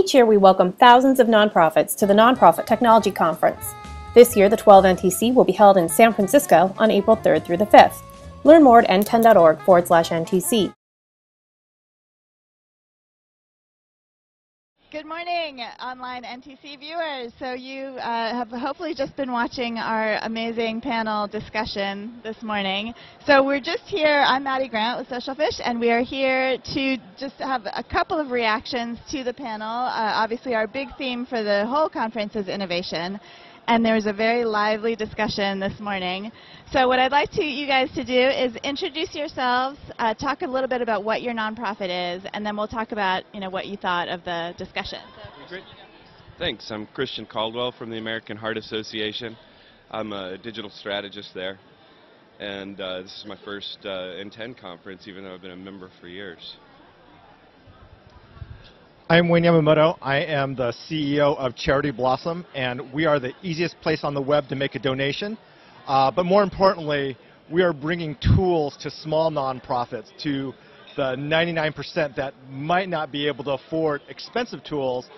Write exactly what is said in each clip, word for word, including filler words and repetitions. Each year we welcome thousands of nonprofits to the Nonprofit Technology Conference. This year the twelve N T C will be held in San Francisco on April third through the fifth. Learn more at N ten dot org forward slash N T C. Good morning, online N T C viewers. So you uh, have hopefully just been watching our amazing panel discussion this morning. So we're just here, I'm Maddie Grant with Social Fish, and we are here to just have a couple of reactions to the panel. Uh, obviously our big theme for the whole conference is innovation, and there was a very lively discussion this morning. So what I'd like to you guys to do is introduce yourselves, uh, talk a little bit about what your nonprofit is, and then we'll talk about, you know, what you thought of the discussion. So great. Thanks. I'm Christian Caldwell from the American Heart Association. I'm a digital strategist there, and uh, this is my first uh, N ten conference, even though I've been a member for years. I'm Wayne Yamamoto. I am the C E O of Charity Blossom, and we are the easiest place on the web to make a donation. Uh, but more importantly, we are bringing tools to small nonprofits, to the ninety-nine percent that might not be able to afford expensive tools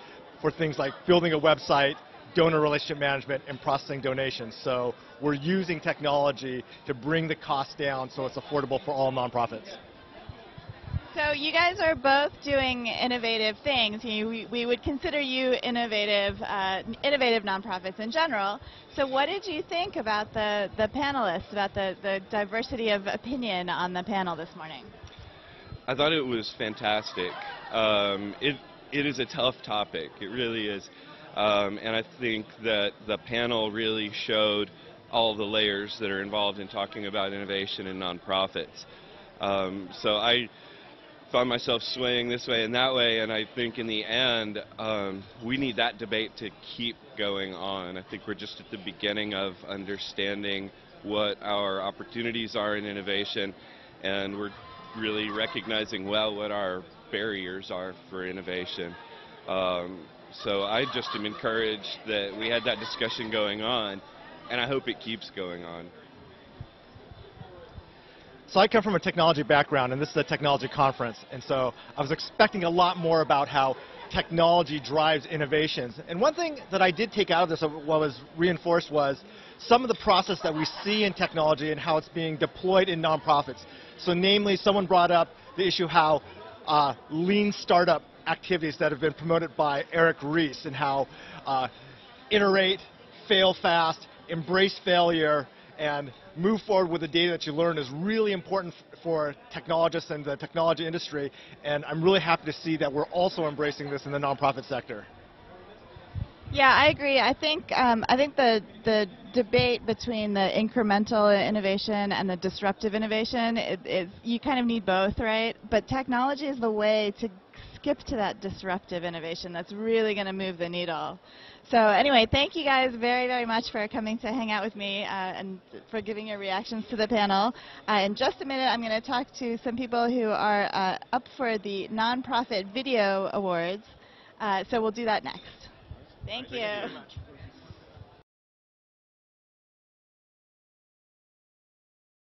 for things like building a website, donor relationship management, and processing donations. So we're using technology to bring the cost down so it's affordable for all nonprofits. So you guys are both doing innovative things. You, we, we would consider you innovative, uh, innovative nonprofits in general. So what did you think about the, the panelists, about the, the diversity of opinion on the panel this morning? I thought it was fantastic. Um, it, it is a tough topic. It really is. Um, and I think that the panel really showed all the layers that are involved in talking about innovation in nonprofits. Um, so I... found myself swaying this way and that way, and I think in the end um, we need that debate to keep going on. I think we're just at the beginning of understanding what our opportunities are in innovation, and we're really recognizing well what our barriers are for innovation. Um, so I just am encouraged that we had that discussion going on, and I hope it keeps going on. So I come from a technology background, and this is a technology conference, and so I was expecting a lot more about how technology drives innovations. And one thing that I did take out of this, what was reinforced, was some of the process that we see in technology and how it's being deployed in nonprofits. So namely, someone brought up the issue how uh, lean startup activities that have been promoted by Eric Ries, and how uh, iterate, fail fast, embrace failure, and move forward with the data that you learn is really important for technologists and the technology industry, and I'm really happy to see that we're also embracing this in the nonprofit sector. Yeah, I agree. I think um, I think the the debate between the incremental innovation and the disruptive innovation is, is you kind of need both, right? But technology is the way to skip to that disruptive innovation that's really going to move the needle. So anyway, thank you guys very, very much for coming to hang out with me uh, and for giving your reactions to the panel. Uh, in just a minute, I'm going to talk to some people who are uh, up for the Nonprofit Video Awards. Uh, so we'll do that next. Thank you.